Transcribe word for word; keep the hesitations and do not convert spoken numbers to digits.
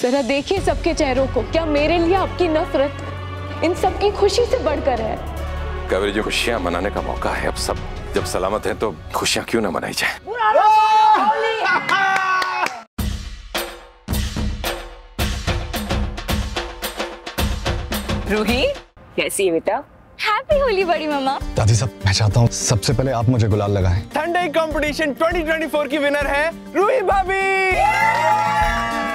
जरा देखिए सबके चेहरों को, क्या मेरे लिए आपकी नफरत इन सबकी खुशी से बढ़कर है? कावेरी जी, खुशियाँ मनाने का मौका है, अब सब जब सलामत हैं तो खुशियाँ क्यों ना मनाई जाए। रूही, कैसी है बेटा? हैप्पी होली बड़ी मामा। दादी साहब, मैं चाहता हूँ सबसे पहले आप मुझे गुलाल लगाएं। Thandai competition twenty twenty four की विनर है रूही भाभी।